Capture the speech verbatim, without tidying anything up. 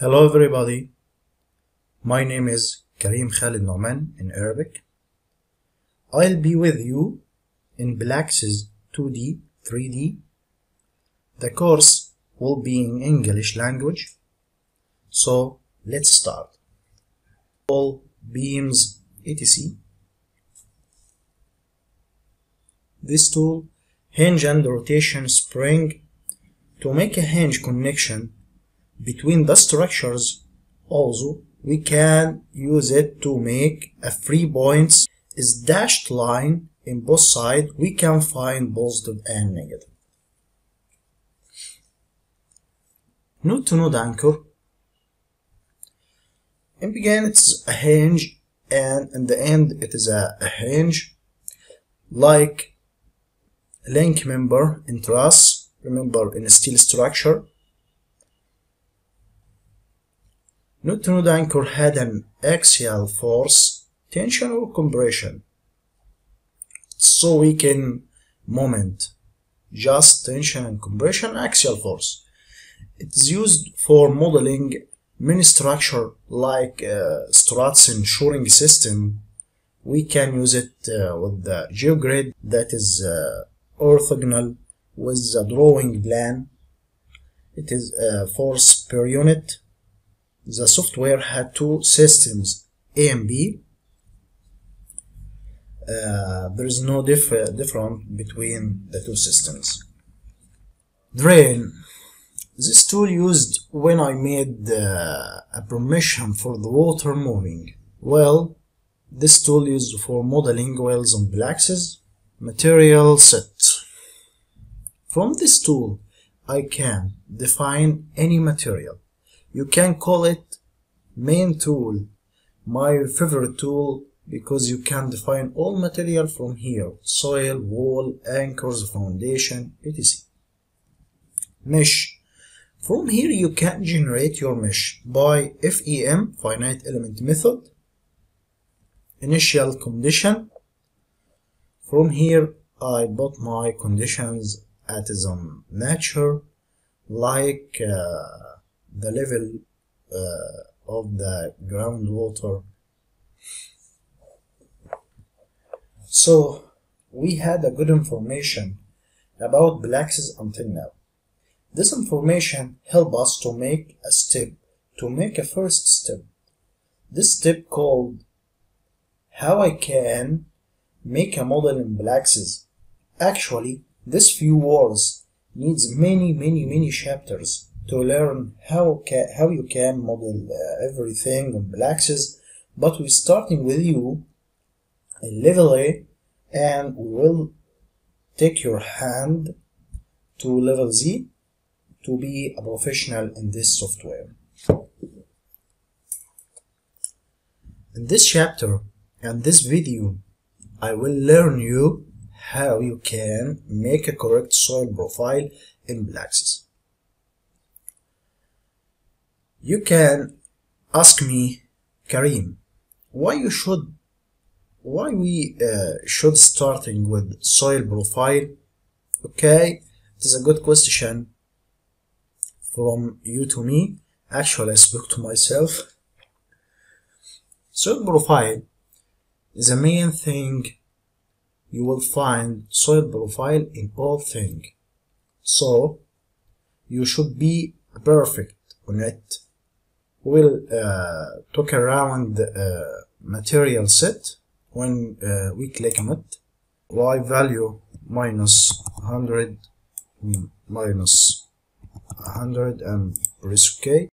Hello everybody, my name is Karim Khaled Noman in Arabic. I'll be with you in Plaxis two D three D. The course will be in English language, so let's start. All beams A T C. This tool, hinge and rotation spring, to make a hinge connection between the structures. Also, we can use it to make a free points is dashed line in both sides. We can find positive and negative. Node to node anchor. In the beginning it's a hinge, and in the end it is a, a hinge. Like link member in truss, remember in a steel structure. Node to node anchor had an axial force, tension or compression. So we can moment just tension and compression, axial force. It is used for modeling many structure like uh, struts and shoring system. We can use it uh, with the geogrid that is uh, orthogonal with the drawing plan. It is a uh, force per unit. The software had two systems, A and B. Uh, there is no diff difference between the two systems. Drain. This tool used when I made uh, a permission for the water moving. Well, this tool used for modeling wells on Plaxis. Material set. From this tool, I can define any material. You can call it main tool, my favorite tool, because you can define all material from here: soil, wall, anchors, foundation, et cetera. Mesh. From here you can generate your mesh by F E M, finite element method. Initial condition. From here I put my conditions at some nature, like uh, the level uh, of the groundwater. So we had a good information about Plaxis until now. This information helped us to make a step, to make a first step. This step called how I can make a model in Plaxis. Actually, this few words needs many many many chapters to learn how ca how you can model uh, everything on Plaxis, but we're starting with you in level A, and we will take your hand to level Z to be a professional in this software. In this chapter and this video, I will learn you how you can make a correct soil profile in Plaxis. You can ask me, Karim, why you should why we uh, should starting with soil profile? Okay, it is a good question from you to me. Actually, I spoke to myself. Soil profile is the main thing. You will find soil profile in all thing, so you should be perfect on it. We'll uh, talk around the uh, material set when uh, we click on it. Y value minus one hundred, minus one hundred, and press OK.